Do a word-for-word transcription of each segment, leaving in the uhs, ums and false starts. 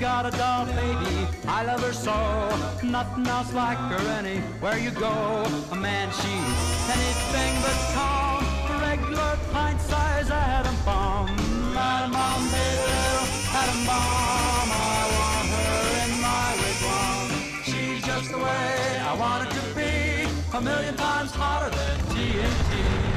got a doll baby, I love her so, nothing else like her anywhere you go. A man, she's anything but calm, a regular pint-sized atom bomb. Atom bomb, baby, atom bomb, I want her in my wigwam. She's just the way I want her to be, a million times hotter than T N T.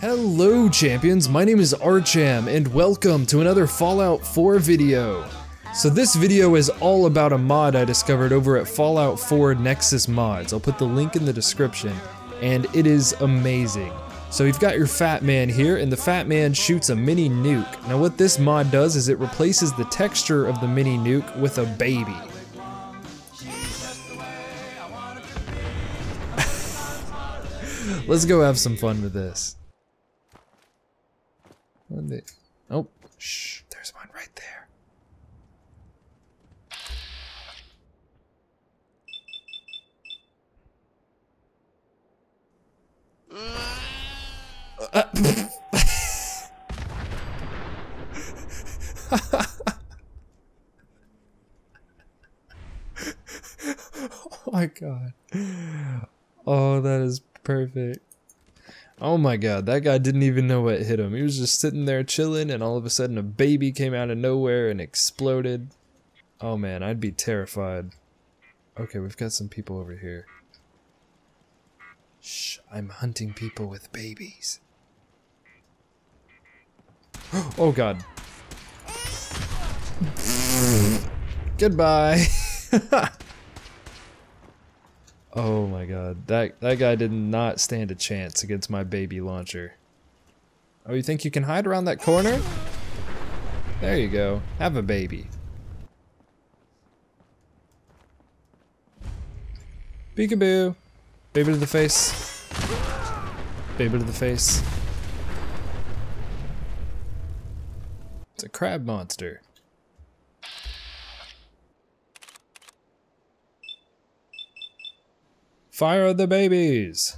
Hello champions, my name is Rcham and welcome to another Fallout four video. So this video is all about a mod I discovered over at Fallout four Nexus Mods. I'll put the link in the description, and it is amazing. So you've got your Fat Man here, and the Fat Man shoots a mini nuke. Now what this mod does is it replaces the texture of the mini nuke with a baby. Let's go have some fun with this. Oh, shh, there's one right there. Uh, oh my god. Oh, that is perfect. Oh my god, that guy didn't even know what hit him. He was just sitting there chilling, and all of a sudden a baby came out of nowhere and exploded. Oh man, I'd be terrified. Okay, we've got some people over here. Shh, I'm hunting people with babies. Oh god. Goodbye. Oh my god, that, that guy did not stand a chance against my baby launcher. Oh, you think you can hide around that corner? There you go, have a baby. Peekaboo! Baby to the face. Baby to the face. It's a crab monster. Fire the babies!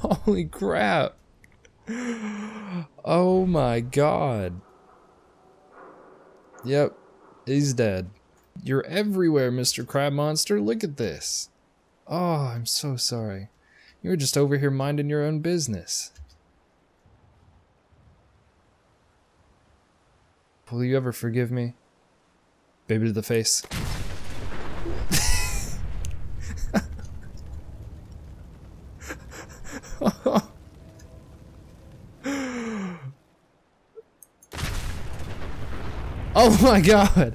Holy crap! Oh my god! Yep, he's dead. You're everywhere, Mister Crab Monster, look at this! Oh, I'm so sorry. You were just over here minding your own business. Will you ever forgive me? Baby to the face. Oh my god!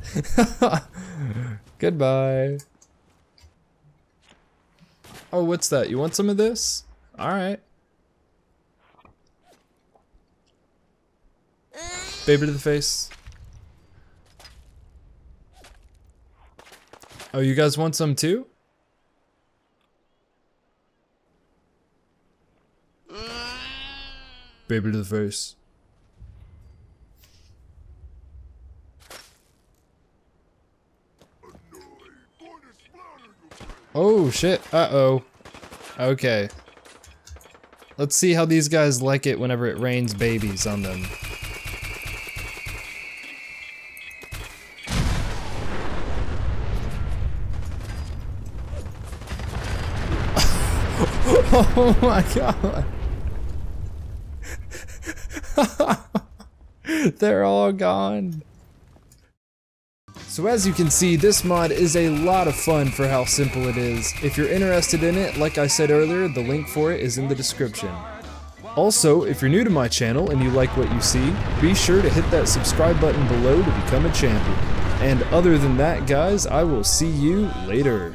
Goodbye. Oh, what's that? You want some of this? Alright. Baby to the face. Oh, you guys want some too? Baby to the face. Oh shit, uh-oh. Okay. Let's see how these guys like it whenever it rains babies on them. Oh my god! They're all gone! So as you can see, this mod is a lot of fun for how simple it is. If you're interested in it, like I said earlier, the link for it is in the description. Also, if you're new to my channel and you like what you see, be sure to hit that subscribe button below to become a champion. And other than that guys, I will see you later.